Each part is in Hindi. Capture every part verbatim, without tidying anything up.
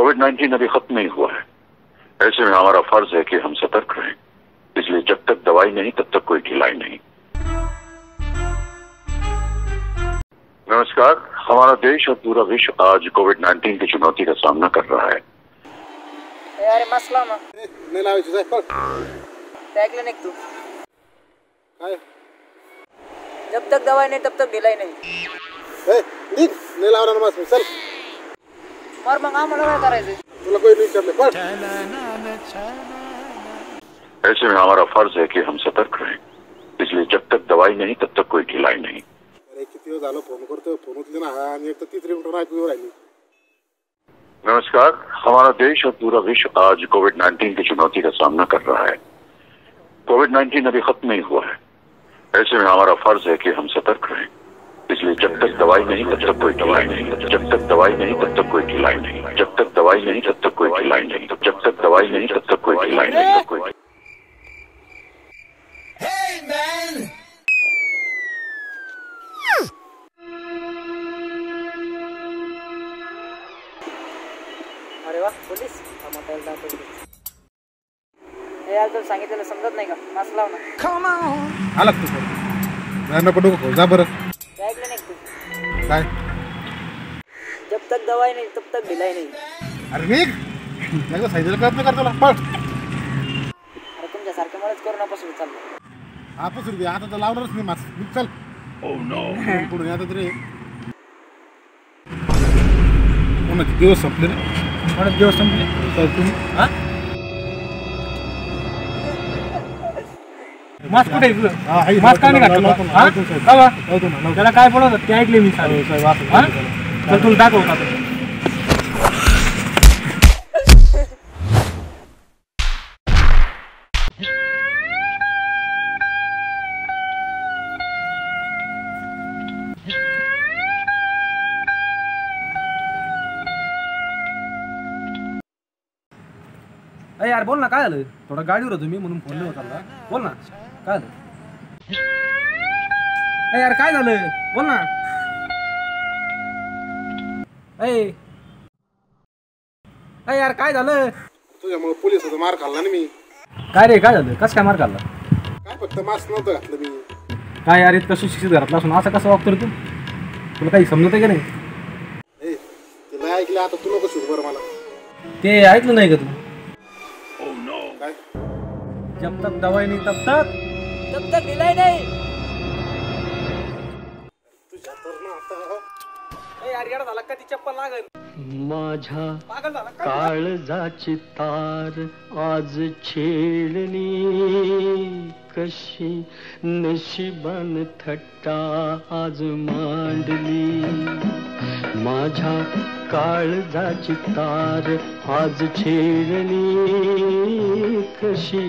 कोविड नाइन्टीन अभी खत्म नहीं हुआ है, ऐसे में हमारा फर्ज है कि हम सतर्क रहें, इसलिए जब तक दवाई नहीं तब तक कोई ढिलाई नहीं। नमस्कार। हमारा देश और पूरा विश्व आज कोविड नाइन्टीन की चुनौती का सामना कर रहा है। जब तक दवाई नहीं तब तक ढिलाई नहीं। मार मंगा कोई नहीं कर ले पर। ऐसे में हमारा फर्ज है कि हम सतर्क रहें, इसलिए जब तक दवाई नहीं तब तक कोई ढिलाई नहीं। नमस्कार। हमारा देश और पूरा विश्व आज कोविड नाइन्टीन की चुनौती का सामना कर रहा है। कोविड नाइन्टीन अभी खत्म नहीं हुआ है, ऐसे में हमारा फर्ज है कि हम सतर्क रहें, इसलिए जब तक दवाई नहीं तब तक कोई ढिलाई नहीं। जब तक दवाई नहीं तब तक कोई ढिलाई नहीं। जब तक दवाई नहीं तब तक कोई ढिलाई नहीं। जब तक दवाई नहीं तब तक कोई ढिलाई नहीं। कोई अरे वाह पुलिस तो सांगितलं समजत नाही का? मास्क लाव ना। आला तू पडू का जा बरं। जब तक दवाई नहीं तब तक ढिलाई नहीं। अरे मैं सायकल प्रयत्न करतो ना पण अरे तुमच्या सारखे मलाच कोरोना पासून चाललो आपस रुपये आता तर लावणारच नाही मास्क चल। ओ नो पुढे आता तरी कोण दिवस संपले ना कोण दिवस संपले तर तुम्ही हा मास्क कुठे मास्क का नाही घातलं त्याला काय पडलं ते ऐकले मी साहेब तुला दाखव का अरे यार बोल ना काय झालं थोडा गाडीवर होतो मी म्हणून फोन नाही उचलला बोल ना काय झालं यार काय झालं बोल ना अरे यार काय झालं तुझ्यामुळे पोलिसाचा मार खाल्ला ना मी काय रे काय झालं कसं काय मार खाल्ला काय फक्त मास्क नव्हतं घातलं मी काय यार इतकं सुशिक्षित घरातला असून असं कसं वागतो रे तू तुला काही समजत आहे का नाही तुला ऐकलं आता तू नको सुरू बरं मला ते ऐकलं नाही का तू जब तक दवाई नहीं तब तक तब तक ढिलाई नहीं। तुझा तर ना आता ए यार यार झाला का ती चप्पल लागल माझा काळजाची तार आज छेडली कशी नशिबान थट्टा आज मांडली माझा काळजाची तार आज छेडली कशी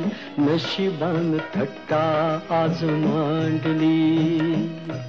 नशिबान थट्टा आज मांडली।